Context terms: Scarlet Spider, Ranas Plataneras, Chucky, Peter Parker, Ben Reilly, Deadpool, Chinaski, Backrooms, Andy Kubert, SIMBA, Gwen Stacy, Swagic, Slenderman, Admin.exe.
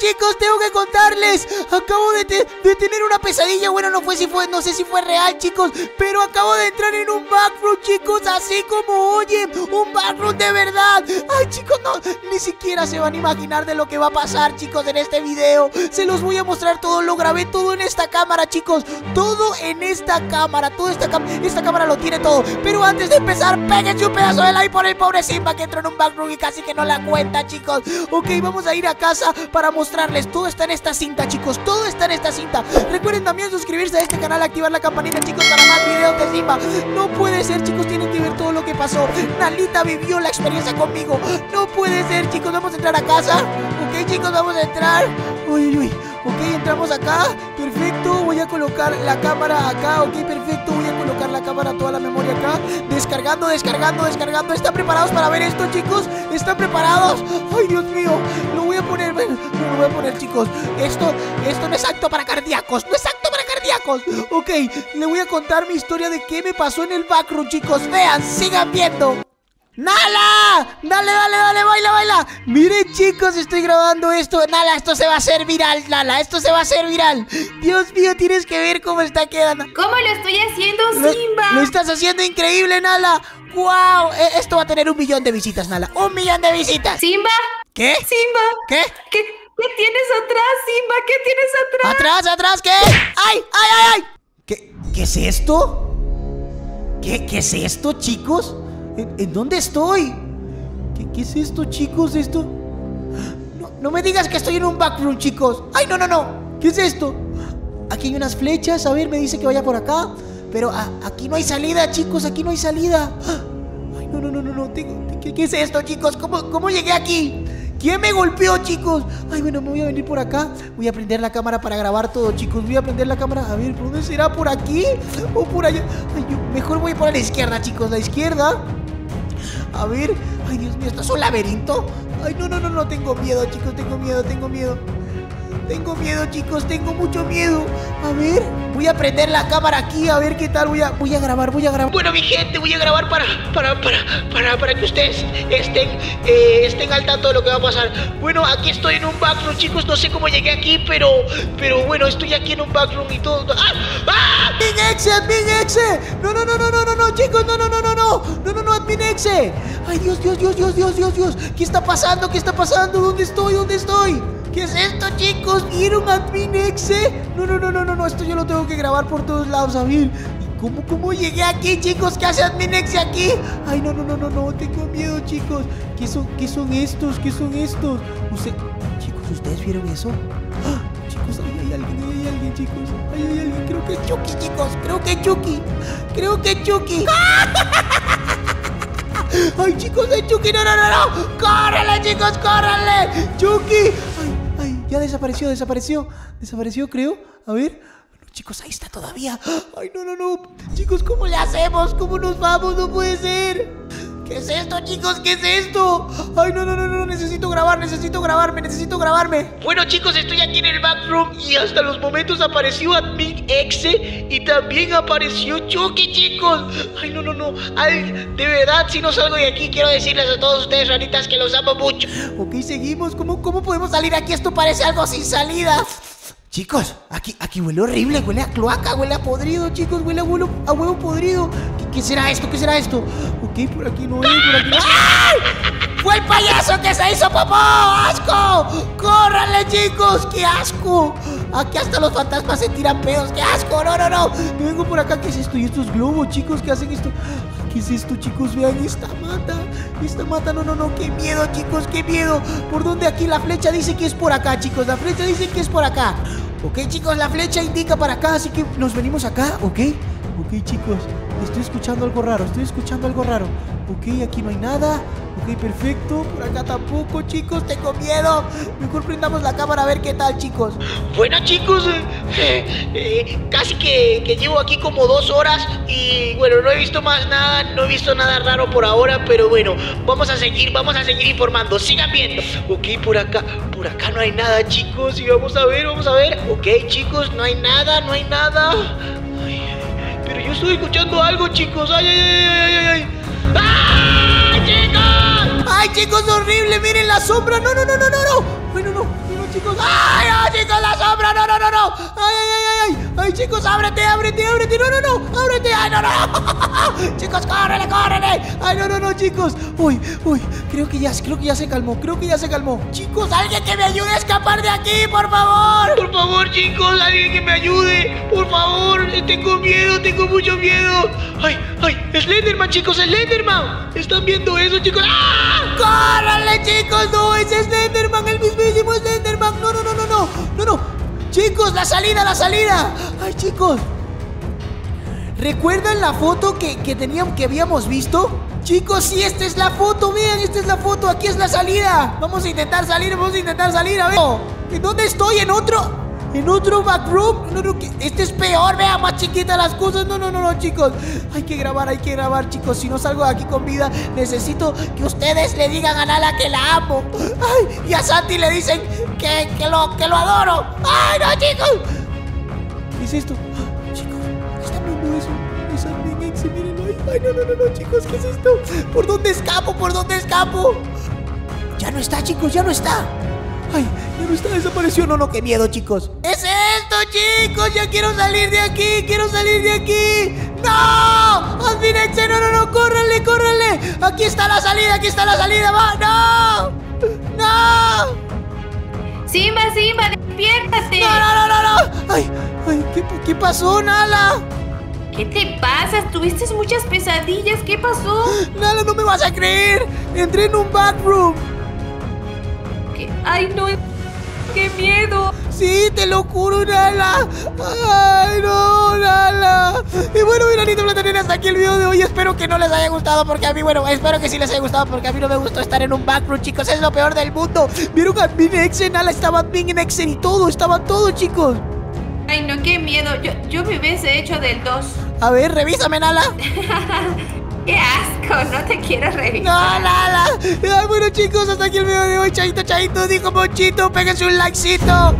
Chicos, tengo que contarles. Acabo de tener una pesadilla. Bueno, no sé si fue real, chicos, pero acabo de entrar en un backroom, chicos, así como oyen, un backroom de verdad. Ay, chicos, no, ni siquiera se van a imaginar de lo que va a pasar, chicos, en este video. Se los voy a mostrar todo, lo grabé todo en esta cámara, chicos. Todo en esta cámara, esta cámara lo tiene todo. Pero antes de empezar, péguense un pedazo de like por el pobre Simba que entró en un backroom y casi que no la cuenta, chicos. Ok, vamos a ir a casa para mostrarles. Todo está en esta cinta, chicos, todo está en esta cinta. Recuerden también suscribirse a este canal, activar la campanita, chicos, para más videos de Simba. No puede ser, chicos, tienen que ver todo lo que pasó. Nalita vivió la experiencia conmigo. No puede ser, chicos, vamos a entrar a casa. Ok, chicos, vamos a entrar. Uy, uy, uy. Ok, entramos acá. Perfecto, voy a colocar la cámara acá. Ok, perfecto, voy a colocar la cámara, toda la memoria acá. Descargando. ¿Están preparados para ver esto, chicos? ¿Están preparados? Ay, Dios mío, lo voy a poner. Lo voy a poner, chicos. Esto no es apto para cardíacos. No es apto para cardíacos. Ok, le voy a contar mi historia de qué me pasó en el backroom, chicos. Vean, sigan viendo. ¡Nala! Dale, baila. Miren, chicos, estoy grabando esto. Nala, esto se va a hacer viral, Nala. Esto se va a hacer viral. Dios mío, tienes que ver cómo está quedando. ¿Cómo lo estoy haciendo, Simba? Lo estás haciendo increíble, Nala. ¡Wow! Esto va a tener 1 millón de visitas, Nala. 1 millón de visitas. ¿Simba? ¿Qué? ¿Simba? ¿Qué? ¿Qué tienes atrás, Simba? ¿Qué tienes atrás? ¿Atrás? ¿Qué? ¡Ay! ¿Qué es esto? ¿Qué es esto, chicos? ¿En dónde estoy? ¿Qué es esto, chicos? Esto... No me digas que estoy en un backroom, chicos. ¡Ay, no! ¿Qué es esto? Aquí hay unas flechas. A ver, me dice que vaya por acá. Pero aquí no hay salida, chicos. Aquí no hay salida. ¡Ay, no! ¿Qué es esto, chicos? ¿Cómo llegué aquí? ¿Quién me golpeó, chicos? Ay, bueno, me voy a venir por acá. Voy a prender la cámara para grabar todo, chicos. Voy a prender la cámara. A ver, ¿por dónde será? ¿Por aquí? ¿O por allá? Ay, yo mejor voy por la izquierda, chicos. La izquierda. A ver, ay, Dios mío, ¿esto es un laberinto? Ay, no, tengo miedo, chicos, tengo miedo, chicos, tengo mucho miedo. A ver, voy a prender la cámara aquí, a ver qué tal, voy a grabar. Bueno, mi gente, voy a grabar para que ustedes estén al tanto de lo que va a pasar. Bueno, aquí estoy en un backroom, chicos, no sé cómo llegué aquí, pero bueno, estoy aquí en un backroom y todo. ¡Ah! ¡Admin.exe! No, chicos, no, ¡Admin.exe! Ay, Dios, ¿Qué está pasando? ¿Dónde estoy? ¿Qué es esto, chicos? ¿Vieron Admin.exe? No, esto yo lo tengo que grabar por todos lados, a ver. ¿Cómo llegué aquí, chicos? ¿Qué hace Admin.exe aquí? Ay, no, tengo miedo, chicos. ¿Qué son estos? Chicos, ¿ustedes vieron eso? ¡Ah! Chicos, hay alguien, chicos. Hay alguien, creo que es Chucky, chicos. Creo que es Chucky. Ay, chicos, hay Chucky, no. ¡Córrele, chicos, córrele! ¡Chucky! Ya desapareció, creo. A ver, no, chicos, ahí está todavía. Ay, no, chicos, ¿cómo le hacemos? ¿Cómo nos vamos? No puede ser. ¿Qué es esto, chicos? ¿Qué es esto? Ay, no, necesito grabarme. Bueno, chicos, estoy aquí en el backroom y hasta los momentos apareció Admin.exe y también apareció Chucky, chicos. Ay, no. Ay, de verdad, si no salgo de aquí, quiero decirles a todos ustedes, ranitas, que los amo mucho. Ok, seguimos. ¿Cómo podemos salir aquí? Esto parece algo sin salida. Chicos, aquí huele horrible, huele a cloaca, huele a podrido, chicos, huele a huevo podrido. ¿Qué será esto? Ok, por aquí no es. ¡Fue el payaso que se hizo popó! ¡Asco! ¡Córranle, chicos! ¡Qué asco! Aquí hasta los fantasmas se tiran pedos, ¡qué asco! ¡No! Me vengo por acá, ¿qué es esto? ¿Y estos globos, chicos? ¿Qué hacen esto? ¿Qué es esto, chicos? Vean esta mata, no, qué miedo, chicos, qué miedo. ¿Por dónde aquí? La flecha dice que es por acá, chicos, la flecha dice que es por acá. Ok, chicos, la flecha indica para acá, así que nos venimos acá, ok. Ok, chicos, estoy escuchando algo raro. Ok, aquí no hay nada. Ok, perfecto, por acá tampoco, chicos, tengo miedo. Mejor prendamos la cámara a ver qué tal, chicos. Bueno, chicos, casi que llevo aquí como 2 horas. Y bueno, no he visto más nada, no he visto nada raro por ahora. Pero bueno, vamos a seguir informando, sigan viendo. Ok, por acá no hay nada, chicos. Y vamos a ver, ok, chicos, no hay nada. Ay, pero yo estoy escuchando algo, chicos. ¡Ay! ¡Ah, chicos! ¡Ay, chicos, horrible! ¡Miren la sombra! ¡No, no, no, no, no! ¡Ay, no, no! ¡No, chicos! ¡Ay, no, chicos, la sombra! ¡No, no, no, no! ¡Ay, ay, ay, ay! ¡Ay, chicos, ábrete, ábrete, ábrete! ¡No, no, no! ¡Ábrete! ¡Ay, no, no! ¡Chicos, córrele, córrele! ¡Ay, no, no, no, chicos! ¡Uy, uy! Creo que ya se calmó, creo que ya se calmó. Chicos, alguien que me ayude a escapar de aquí, por favor. Por favor, chicos, alguien que me ayude. Por favor, tengo miedo, tengo mucho miedo. Ay, ay, Slenderman, chicos, Slenderman. ¿Están viendo eso, chicos? ¡Ah! ¡Córrale, chicos! No, es Slenderman, el mismísimo Slenderman. No, no, no, no, no, no, no. Chicos, la salida, la salida. Ay, chicos. ¿Recuerdan la foto que habíamos visto? Chicos, sí, esta es la foto, vean, esta es la foto, aquí es la salida. Vamos a intentar salir, a ver. ¿En dónde estoy? ¿En otro backroom? No, no, este es peor, vean, más chiquitas las cosas. No, no, no, no, chicos. Hay que grabar, chicos. Si no salgo de aquí con vida, necesito que ustedes le digan a Lala que la amo. Ay, y a Santi le dicen que lo adoro. Ay, no, chicos. ¿Qué es esto? Chicos, ¿están viendo eso? Es Admin.exe, mírenlo. Ay, no, no, no, no, chicos, ¿qué es esto? ¿Por dónde escapo? ¿Por dónde escapo? Ya no está, chicos, ya no está. Ay, ya no está, desapareció. No, no, qué miedo, chicos. ¡Es esto, chicos! ¡Ya quiero salir de aquí! ¡Quiero salir de aquí! ¡No! ¡Admin.exe! ¡No, no, no! ¡Córrele, córrele! ¡Aquí está la salida! ¡Aquí está la salida! ¡Va! ¡No! ¡No! ¡Simba, Simba! ¡Despiértate! ¡No, no, no, no, no! ¡Ay! ¡Ay! ¿Qué pasó, Nala? ¿Qué te pasa? Tuviste muchas pesadillas. ¿Qué pasó? Nala, no me vas a creer. Entré en un backroom. ¿Qué? Ay, no. ¡Qué miedo! Sí, te lo juro, Nala. Ay, no, Nala. Y bueno, miranito, platanera, hasta aquí el video de hoy. Espero que no les haya gustado porque a mí, bueno, espero que sí les haya gustado porque a mí no me gustó estar en un backroom, chicos. Es lo peor del mundo. Vieron a Admin.exe, Nala, estaba Admin.exe y todo, estaba todo, chicos. Ay, no, qué miedo. Yo me hubiese hecho del 2. A ver, revísame, Nala. ¡Qué asco! No te quiero revisar. ¡No, Nala! Ay, bueno, chicos, hasta aquí el video de hoy. Chaito, chaito, dijo Monchito. Péguense un likecito.